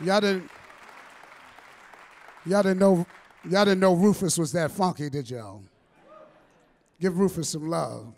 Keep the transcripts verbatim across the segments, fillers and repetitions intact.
Y'all didn't, y'all didn't know, y'all didn't know Rufus was that funky, did y'all? Give Rufus some love.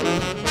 We'll be right back.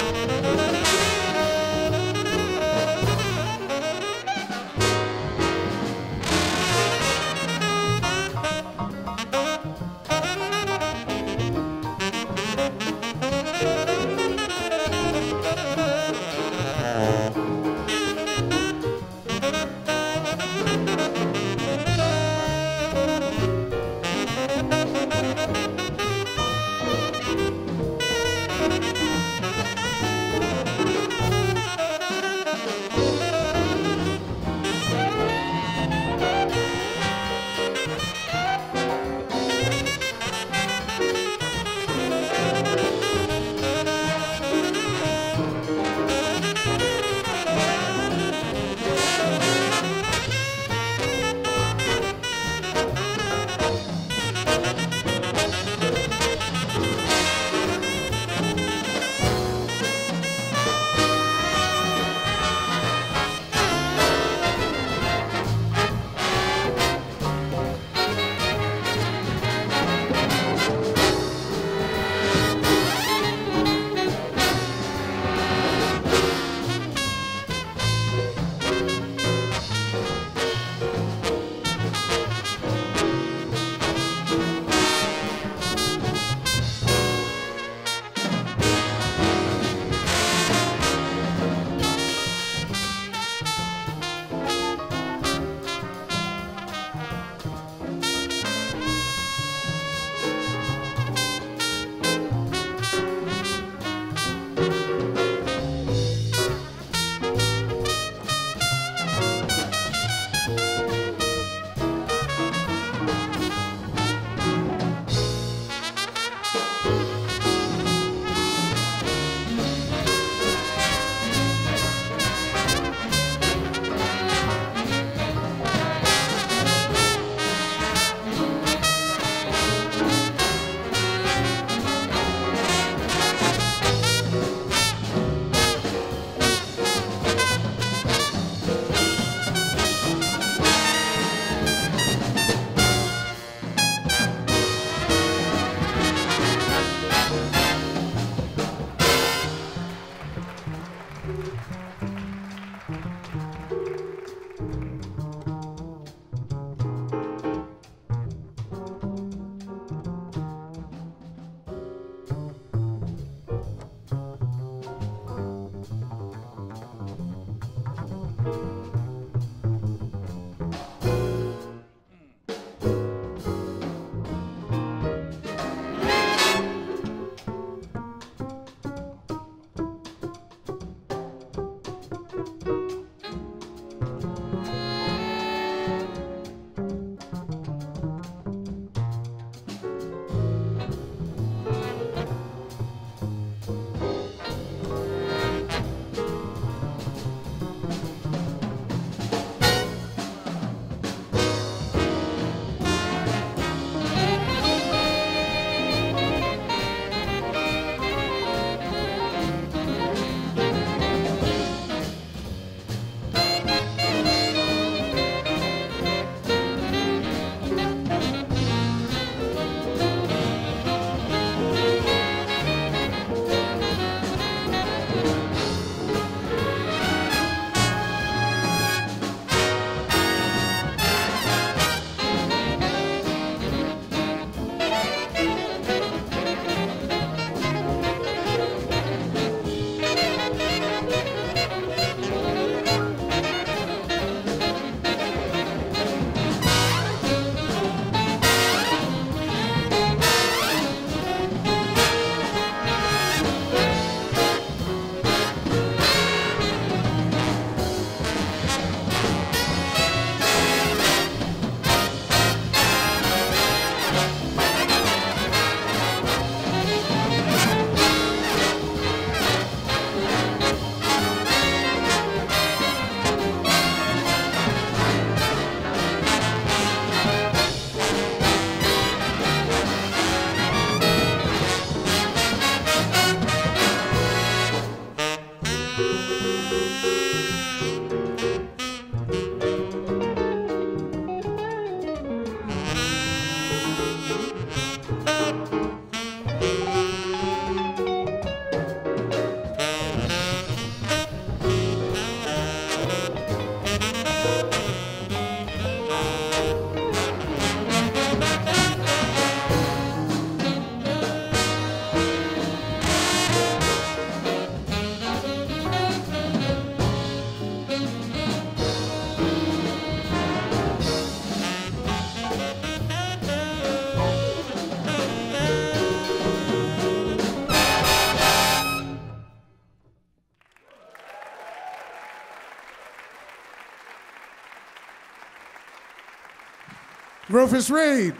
Rufus Reid.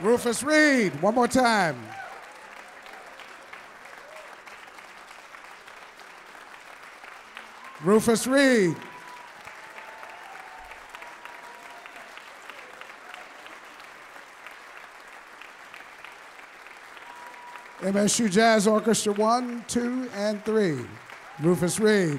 Rufus Reid, one more time. Rufus Reid. M S U Jazz Orchestra, one, two, and three. Rufus Reid.